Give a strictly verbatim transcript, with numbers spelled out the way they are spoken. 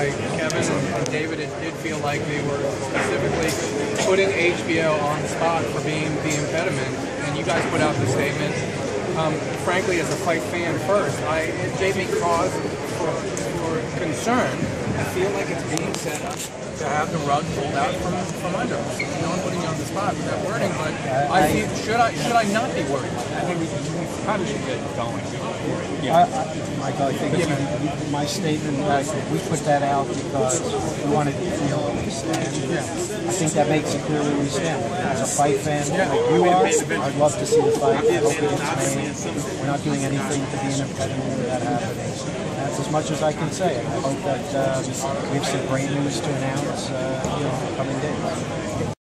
by Kevin and David, it did feel like they were specifically putting H B O on the spot for being the impediment, and you guys put out the statement. Um, frankly, as a fight fan first, I, it gave me cause for, for concern. I feel like it's being set up to have the rug pulled out from, from under us. So, you know, I'm putting you on the spot with that wording, but I, I feel, should I should I not be worried? I think we, we probably should get going. Yeah, I, I, Michael, I think yeah. my statement was that we put that out because we wanted to feel where we stand. Yeah. I think that makes it clear where we stand. As a fight fan, yeah. like you are, I'd love to see the fight. I hope it gets made. We're not doing anything to be an impediment to that happening. That's as much as I can say. I hope that uh, we have some great news to announce uh, you know, in the coming days.